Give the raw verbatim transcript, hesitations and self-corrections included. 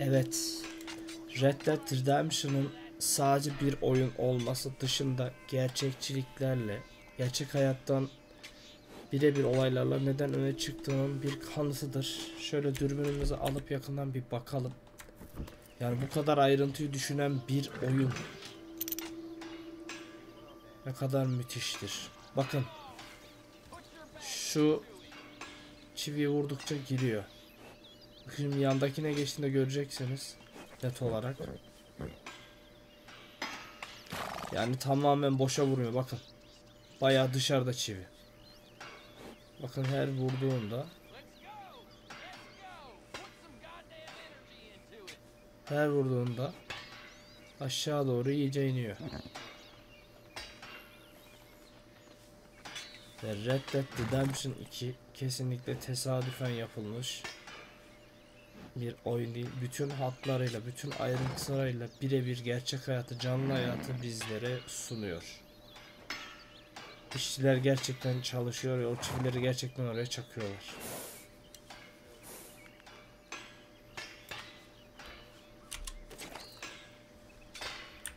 Evet. Red Dead Redemption'ın sadece bir oyun olması dışında gerçekçiliklerle, gerçek hayattan birebir olaylarla neden öne çıktığının bir kanıtıdır. Şöyle dürbünümüzü alıp yakından bir bakalım. Yani bu kadar ayrıntıyı düşünen bir oyun ne kadar müthiştir. Bakın. Şu çiviyi vurdukça giriyor. Şimdi yandakine geçtiğinde göreceksiniz net olarak. Yani tamamen boşa vurmuyor. Bakın. Bayağı dışarıda çivi. Bakın her vurduğunda her vurduğunda aşağı doğru iyice iniyor. Ve Red Dead Redemption iki kesinlikle tesadüfen yapılmış bir oyun değil. Bütün hatlarıyla, bütün ayrıntılarıyla birebir gerçek hayatı, canlı hayatı bizlere sunuyor. İşçiler gerçekten çalışıyor ve o çivileri gerçekten oraya çakıyorlar.